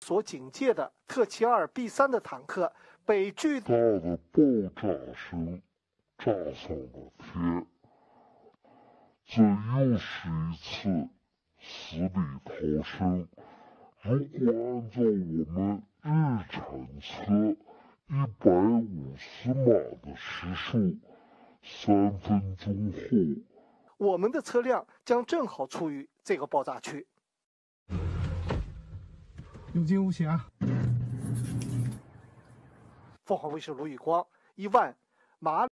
所警戒的特奇尔 B-3的坦克被巨大的爆炸声炸上了天。这又是一次死里逃生。如果按照我们日产车150码的时速，3分钟后，我们的车辆将正好处于这个爆炸区。 有惊无险。凤凰卫视卢宇光、伊万马。